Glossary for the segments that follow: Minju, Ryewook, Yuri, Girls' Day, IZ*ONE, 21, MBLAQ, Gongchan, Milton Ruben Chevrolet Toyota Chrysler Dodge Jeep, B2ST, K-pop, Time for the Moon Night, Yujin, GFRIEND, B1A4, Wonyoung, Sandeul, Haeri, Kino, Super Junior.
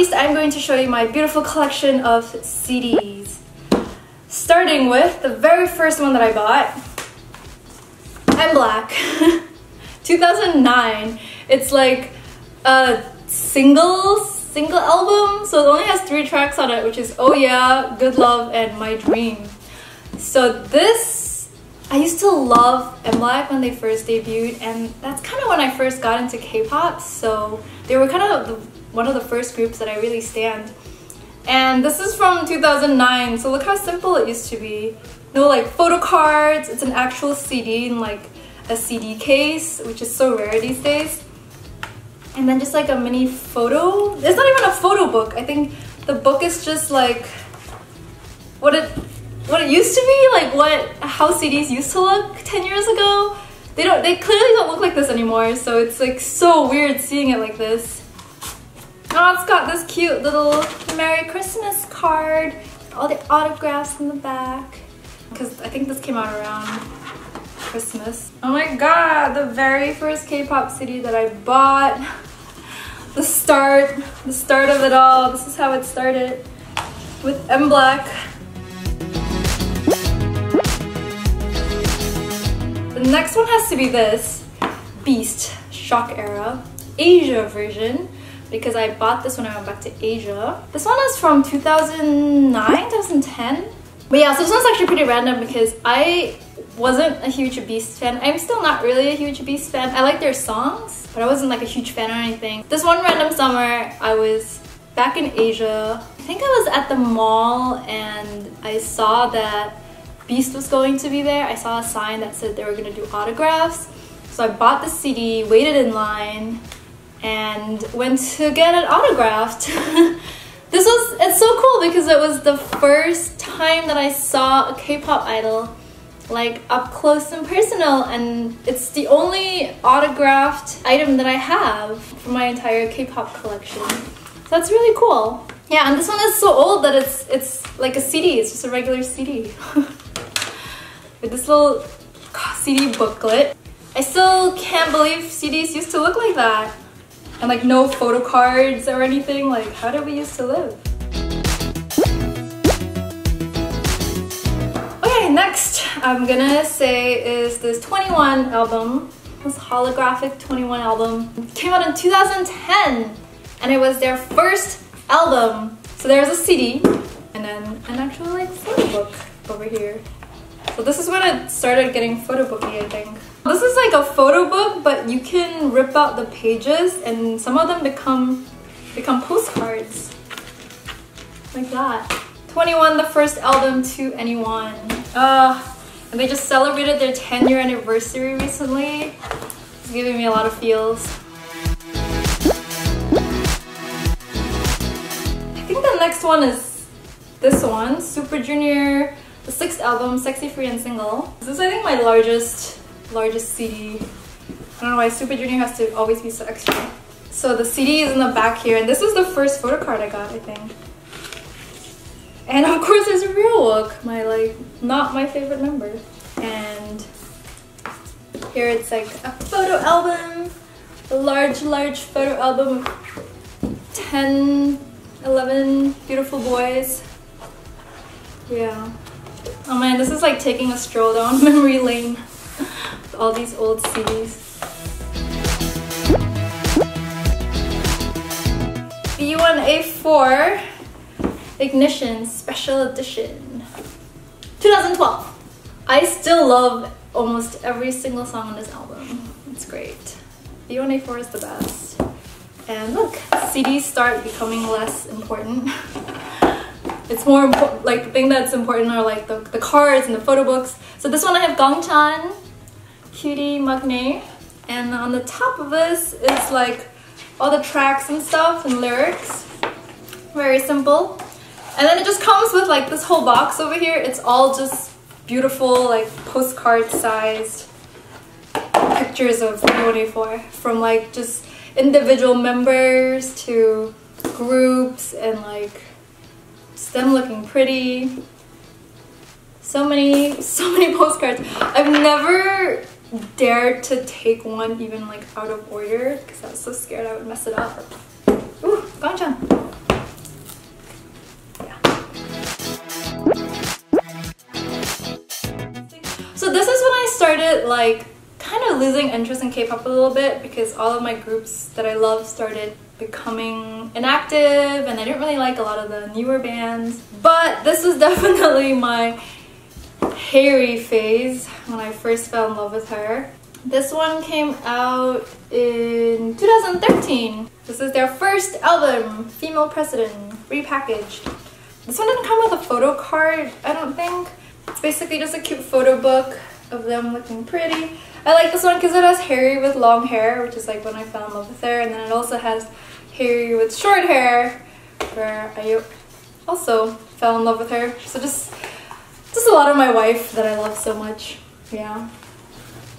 least, I'm going to show you my beautiful collection of CDs. Starting with the very first one that I bought, MBLAQ 2009. It's like a single album, so it only has 3 tracks on it, which is Oh Yeah, Good Love, and My Dream. So this, I used to love MBLAQ when they first debuted, and that's kind of when I first got into K-pop, so they were kind of one of the first groups that I really stand. And this is from 2009, so look how simple it used to be. No like photo cards, it's an actual CD in like a CD case, which is so rare these days. And then just like a mini photo. It's not even a photo book. I think the book is just like what it used to be, like how CDs used to look 10 years ago. They clearly don't look like this anymore, so it's like so weird seeing it like this. Oh, it's got this cute little Merry Christmas card, all the autographs in the back, because I think this came out around Christmas. Oh my god, the very first K-pop CD that I bought. The start of it all. This is how it started, with MBLAQ. The next one has to be this, Beast, Shock Era, Asia version, because I bought this when I went back to Asia. This one is from 2009, 2010. But yeah, so this one's actually pretty random because I wasn't a huge B2ST fan. I'm still not really a huge B2ST fan. I like their songs, but I wasn't like a huge fan or anything. This one random summer, I was back in Asia. I think I was at the mall and I saw that B2ST was going to be there. I saw a sign that said they were going to do autographs. So I bought the CD, waited in line, and went to get it autographed. This was, it's so cool because it was the first time that I saw a K-pop idol like up close and personal, and it's the only autographed item that I have for my entire K-pop collection. So that's really cool. Yeah, and this one is so old that it's like a CD, it's just a regular CD. With this little CD booklet. I still can't believe CDs used to look like that. And like no photo cards or anything, like how did we used to live? Okay, next I'm gonna say is this 21 album. This holographic 21 album. It came out in 2010 and it was their first album. So there's a CD and then an actual like photo book over here. So this is when I started getting photo booking, I think. This is like a photo book, but you can rip out the pages and some of them become postcards. Like that. 21, the first album to anyone. And they just celebrated their 10-year anniversary recently. It's giving me a lot of feels. I think the next one is this one, Super Junior, the 6th album, Sexy, Free and Single. This is I think my largest CD. I don't know why Super Junior has to always be so extra. So the CD is in the back here, and this is the first photo card I got, I think. And of course there's Ryewook, my like, not my favorite member. And here it's like a photo album, a large photo album of 10, 11 beautiful boys. Yeah. Oh man, this is like taking a stroll down memory lane. All these old CDs. B1A4 Ignition Special Edition 2012. I still love almost every single song on this album. It's great. B1A4 is the best. And look, CDs start becoming less important. It's more important, like the thing that's important are like the cards and the photo books. So this one I have Gongchan, Cutie, Magne, and on the top of this is like all the tracks and stuff and lyrics. Very simple. And then it just comes with like this whole box over here. It's all just beautiful, like postcard-sized pictures of B1A4 from like just individual members to groups and like them looking pretty. So many postcards. I've never dared to take one even like out of order because I was so scared I would mess it up. Ooh, Gongchan. started like kind of losing interest in K-pop a little bit because all of my groups that I love started becoming inactive and I didn't really like a lot of the newer bands. But this was definitely my Haeri phase when I first fell in love with her. This one came out in 2013. This is their first album, Female President, repackaged. This one didn't come with a photo card, I don't think. It's basically just a cute photo book of them looking pretty. I like this one because it has Haeri with long hair, which is like when I fell in love with her, and then it also has Haeri with short hair, where I also fell in love with her. So just a lot of my wife that I love so much. Yeah,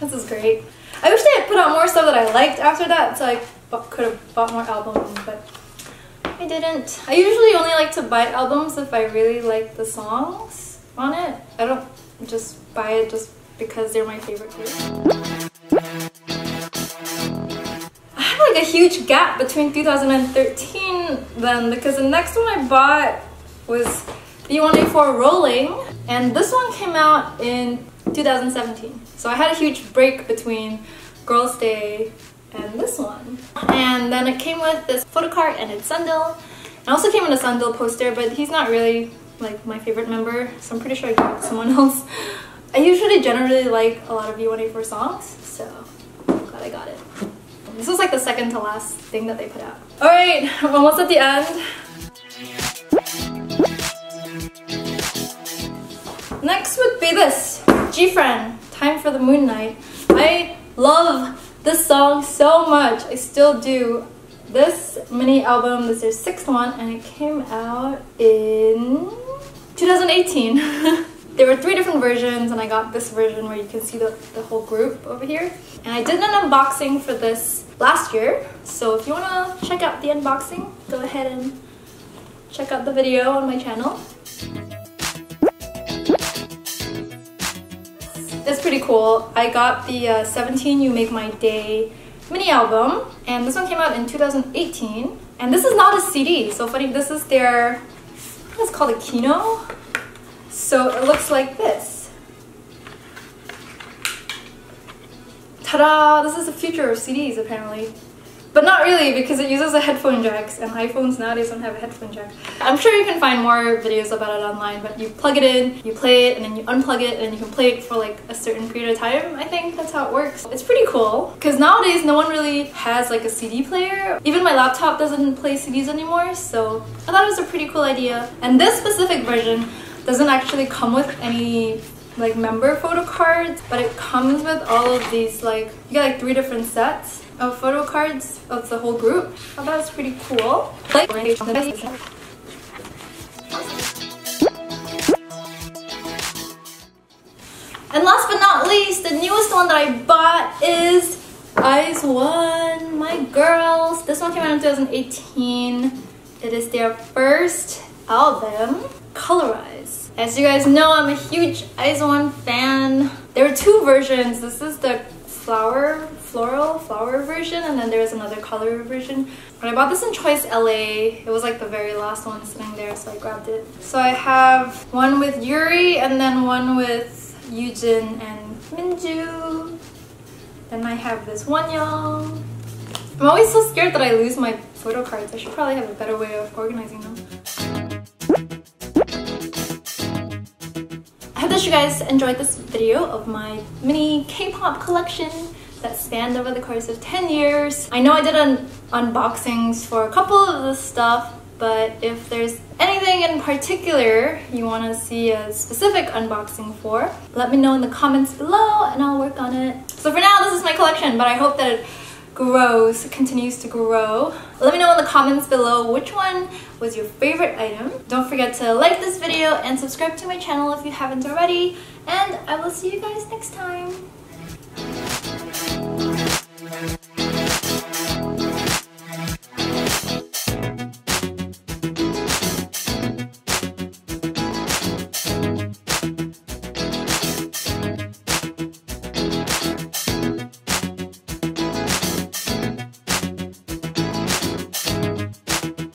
this is great. I wish they had put out more stuff that I liked after that, so I could have bought more albums, but I didn't. I usually only like to buy albums if I really like the songs on it. I don't just buy it just because they're my favorite group. I had like a huge gap between 2013 then, because the next one I bought was B1A4 Rolling, and this one came out in 2017. So I had a huge break between Girls' Day and this one. And then it came with this photo card and it's Sandeul. It also came with a Sandeul poster, but he's not really like my favorite member, so I'm pretty sure I got someone else. I usually generally like a lot of B1A4 songs, so I'm glad I got it. This was like the second to last thing that they put out. Alright, I'm almost at the end. Next would be this, GFRIEND, Time for the Moon Knight. I love this song so much, I still do. This mini album is their sixth one and it came out in 2018. There were three different versions and I got this version where you can see the whole group over here. And I did an unboxing for this last year, so if you want to check out the unboxing, go ahead and check out the video on my channel. It's pretty cool. I got the 17 You Make My Day mini album, and this one came out in 2018. And this is not a CD, so funny, this is their, I think it's called a Kino. So it looks like this. Ta-da! This is the future of CDs apparently. But not really, because it uses a headphone jack, and iPhones nowadays don't have a headphone jack. I'm sure you can find more videos about it online, but you plug it in, you play it, and then you unplug it, and you can play it for like a certain period of time. I think that's how it works. It's pretty cool, because nowadays no one really has like a CD player. Even my laptop doesn't play CDs anymore, so I thought it was a pretty cool idea. And this specific version doesn't actually come with any like member photo cards, but it comes with all of these, like you get like three different sets of photo cards of the whole group. I thought that was pretty cool. Like, and last but not least, the newest one that I bought is IZ*ONE, My Girls. This one came out in 2018. It is their first album, Colorize. As you guys know, I'm a huge IZ*ONE fan. There are two versions. This is the floral version, and then there's another color version. But I bought this in Choice LA. It was like the very last one sitting there, so I grabbed it. So I have one with Yuri and then one with Yujin and Minju. Then I have this Wonyoung. I'm always so scared that I lose my photo cards. I should probably have a better way of organizing them. I hope that you guys enjoyed this video of my mini K-pop collection that spanned over the course of 10 years. I know I did unboxings for a couple of the stuff, but if there's anything in particular you want to see a specific unboxing for, let me know in the comments below and I'll work on it. So for now, this is my collection, but I hope that it grows, continues to grow. Let me know in the comments below which one was your favorite item. Don't forget to like this video and subscribe to my channel if you haven't already, and I will see you guys next time.